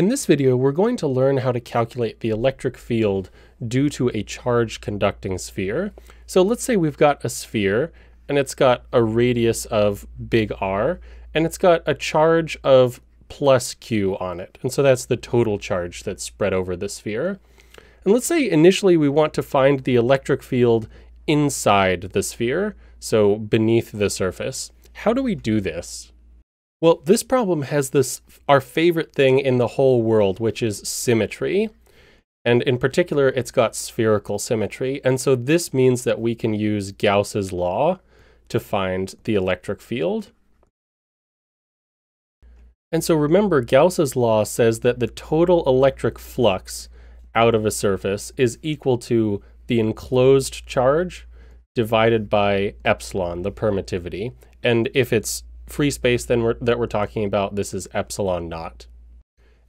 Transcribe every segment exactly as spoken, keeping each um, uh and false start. In this video, we're going to learn how to calculate the electric field due to a charged conducting sphere. So let's say we've got a sphere, and it's got a radius of big R, and it's got a charge of plus Q on it. And so that's the total charge that's spread over the sphere. And let's say initially we want to find the electric field inside the sphere, so beneath the surface. How do we do this? Well, this problem has this, our favorite thing in the whole world, which is symmetry. And in particular, it's got spherical symmetry. And so this means that we can use Gauss's law to find the electric field. And so remember, Gauss's law says that the total electric flux out of a surface is equal to the enclosed charge divided by epsilon, the permittivity. And if it's free space then we're, that we're talking about, this is epsilon naught.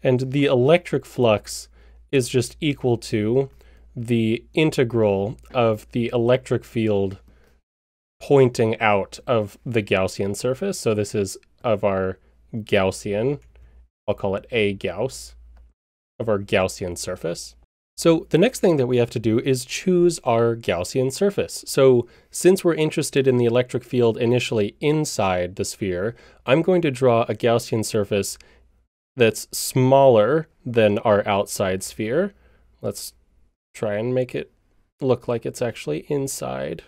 And the electric flux is just equal to the integral of the electric field pointing out of the Gaussian surface. So this is of our Gaussian, I'll call it a Gauss, of our Gaussian surface. So the next thing that we have to do is choose our Gaussian surface. So since we're interested in the electric field initially inside the sphere, I'm going to draw a Gaussian surface that's smaller than our outside sphere. Let's try and make it look like it's actually inside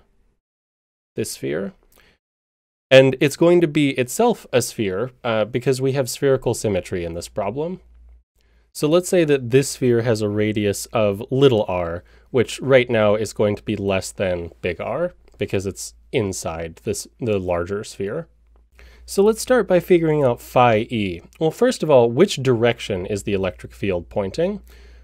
this sphere. And it's going to be itself a sphere uh, because we have spherical symmetry in this problem. So let's say that this sphere has a radius of little r, which right now is going to be less than big R because it's inside this the larger sphere. So let's start by figuring out phi e. Well, first of all, which direction is the electric field pointing?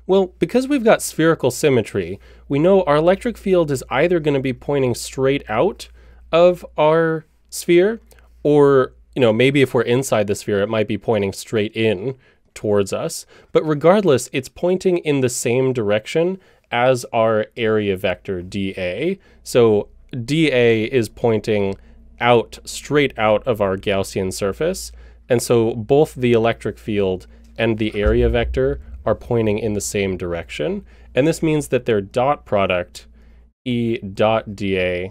Well, because we've got spherical symmetry, we know our electric field is either going to be pointing straight out of our sphere, or, you know, maybe if we're inside the sphere, it might be pointing straight in towards us, but regardless, it's pointing in the same direction as our area vector dA. So dA is pointing out, straight out of our Gaussian surface, and so both the electric field and the area vector are pointing in the same direction, and this means that their dot product, E dot dA,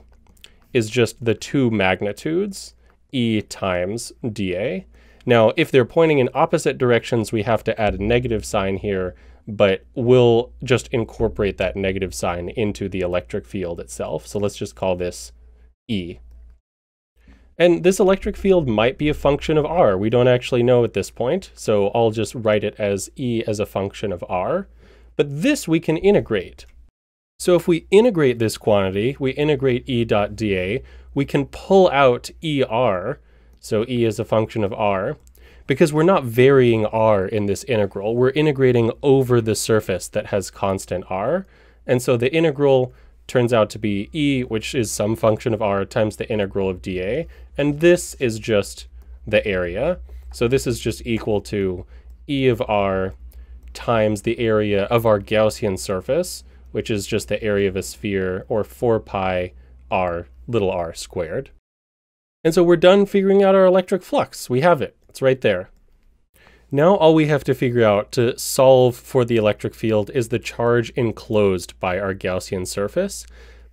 is just the two magnitudes, E times dA. Now, if they're pointing in opposite directions, we have to add a negative sign here, but we'll just incorporate that negative sign into the electric field itself. So let's just call this E. And this electric field might be a function of R. We don't actually know at this point, so I'll just write it as E as a function of R. But this we can integrate. So if we integrate this quantity, we integrate E dot dA, we can pull out E R, so E is a function of R, because we're not varying R in this integral. We're integrating over the surface that has constant R. And so the integral turns out to be E, which is some function of R, times the integral of dA. And this is just the area. So this is just equal to E of R times the area of our Gaussian surface, which is just the area of a sphere, or four pi R, little r squared. And so we're done figuring out our electric flux. We have it. It's right there. Now all we have to figure out to solve for the electric field is the charge enclosed by our Gaussian surface.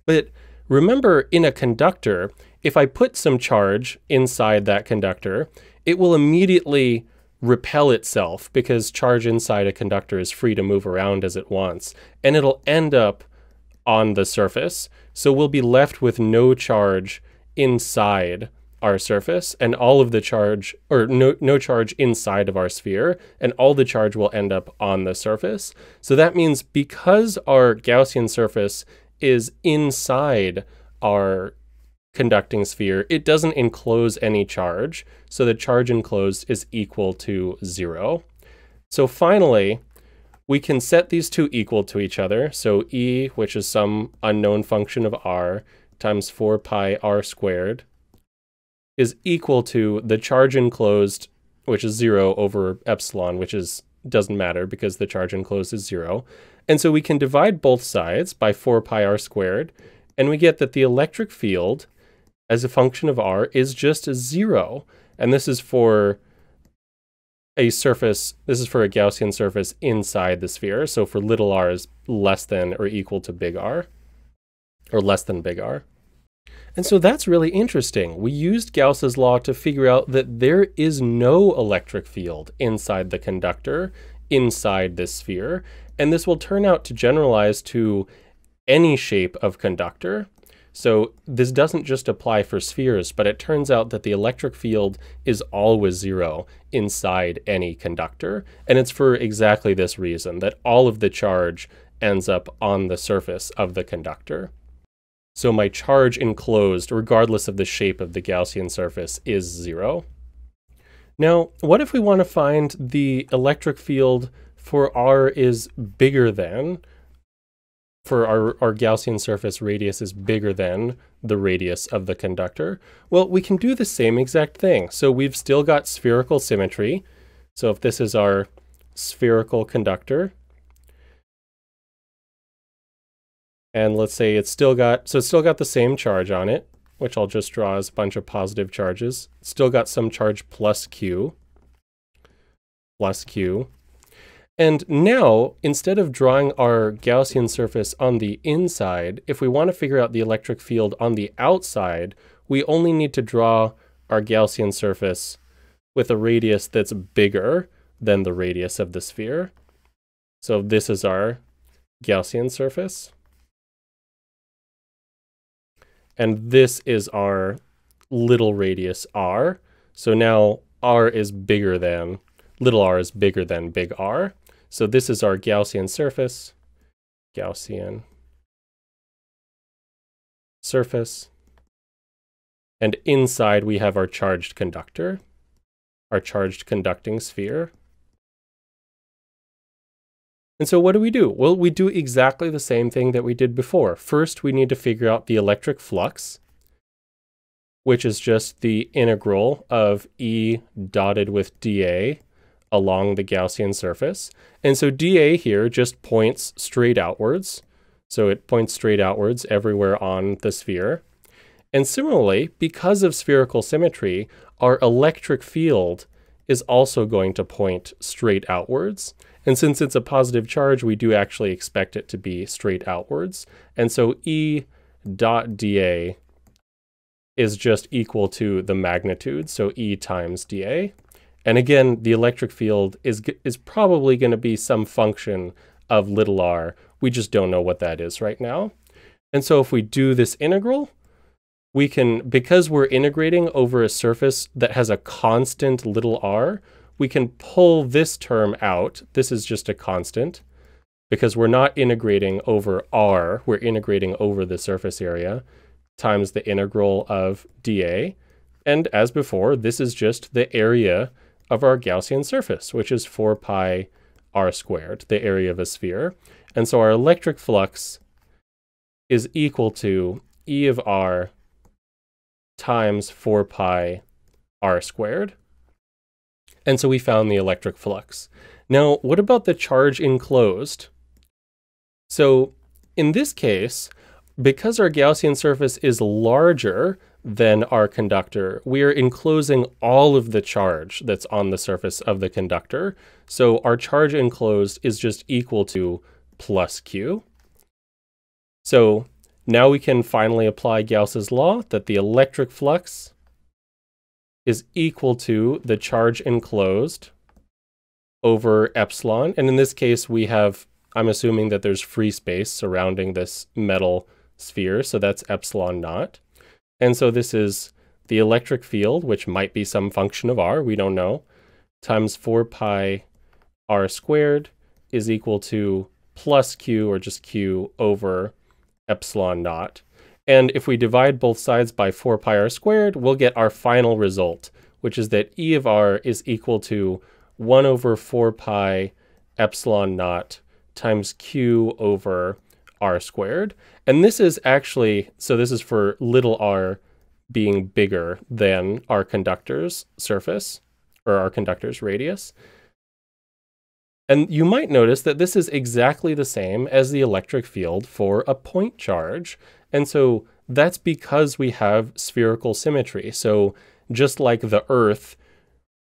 But remember, in a conductor, if I put some charge inside that conductor, it will immediately repel itself because charge inside a conductor is free to move around as it wants, and it'll end up on the surface. So we'll be left with no charge inside our surface, and all of the charge, or no, no charge inside of our sphere, and all the charge will end up on the surface. So that means because our Gaussian surface is inside our conducting sphere, it doesn't enclose any charge. So the charge enclosed is equal to zero. So finally, we can set these two equal to each other. So E, which is some unknown function of R, times four pi r squared, is equal to the charge enclosed, which is zero, over epsilon, which is doesn't matter because the charge enclosed is zero. And so we can divide both sides by four pi r squared, and we get that the electric field as a function of R is just zero. And this is for a surface, this is for a Gaussian surface inside the sphere, so for little r is less than or equal to big R, or less than big R. And so that's really interesting. We used Gauss's law to figure out that there is no electric field inside the conductor, inside this sphere, and this will turn out to generalize to any shape of conductor. So this doesn't just apply for spheres, but it turns out that the electric field is always zero inside any conductor. And it's for exactly this reason, that all of the charge ends up on the surface of the conductor. So my charge enclosed, regardless of the shape of the Gaussian surface, is zero. Now, what if we want to find the electric field for R is bigger than, for our, our Gaussian surface radius is bigger than the radius of the conductor? Well, we can do the same exact thing. So we've still got spherical symmetry. So if this is our spherical conductor, and let's say it's still got, so it's still got the same charge on it, which I'll just draw as a bunch of positive charges. It's still got some charge plus Q, plus Q. And now, instead of drawing our Gaussian surface on the inside, if we want to figure out the electric field on the outside, we only need to draw our Gaussian surface with a radius that's bigger than the radius of the sphere. So this is our Gaussian surface. And this is our little radius R. So now R is bigger than, little r is bigger than big R. So this is our Gaussian surface, Gaussian surface. And inside we have our charged conductor, our charged conducting sphere. And so what do we do? Well, we do exactly the same thing that we did before. First, we need to figure out the electric flux, which is just the integral of E dotted with dA along the Gaussian surface. And so dA here just points straight outwards. So it points straight outwards everywhere on the sphere. And similarly, because of spherical symmetry, our electric field is also going to point straight outwards. And since it's a positive charge, we do actually expect it to be straight outwards. And so E dot dA is just equal to the magnitude, so E times dA. And again, the electric field is, is probably going to be some function of little r. We just don't know what that is right now. And so if we do this integral, we can, because we're integrating over a surface that has a constant little r, we can pull this term out. This is just a constant because we're not integrating over r, we're integrating over the surface area times the integral of dA. And as before, this is just the area of our Gaussian surface, which is four pi r squared, the area of a sphere. And so our electric flux is equal to E of r times four pi r squared. And so we found the electric flux. Now, what about the charge enclosed? So in this case, because our Gaussian surface is larger than our conductor, we are enclosing all of the charge that's on the surface of the conductor. So our charge enclosed is just equal to plus Q. So now we can finally apply Gauss's law that the electric flux is equal to the charge enclosed over epsilon. And in this case, we have, I'm assuming that there's free space surrounding this metal sphere, so that's epsilon naught. And so this is the electric field, which might be some function of r, we don't know, times four pi r squared is equal to plus Q, or just Q, over epsilon naught. And if we divide both sides by four pi r squared, we'll get our final result, which is that E of r is equal to one over four pi epsilon naught times Q over r squared. And this is actually, so this is for little r being bigger than our conductor's surface, or our conductor's radius. And you might notice that this is exactly the same as the electric field for a point charge. And so that's because we have spherical symmetry. So just like the Earth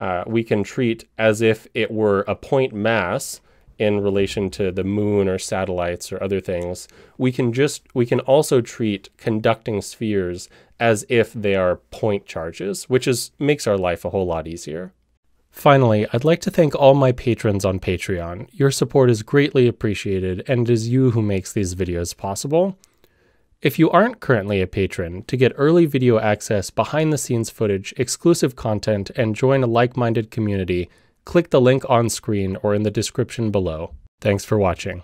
uh, we can treat as if it were a point mass in relation to the moon or satellites or other things. We can just, we can also treat conducting spheres as if they are point charges, which is makes our life a whole lot easier. Finally, I'd like to thank all my patrons on Patreon. Your support is greatly appreciated, and it is you who makes these videos possible. If you aren't currently a patron, to get early video access, behind-the-scenes footage, exclusive content, and join a like-minded community, click the link on screen or in the description below. Thanks for watching.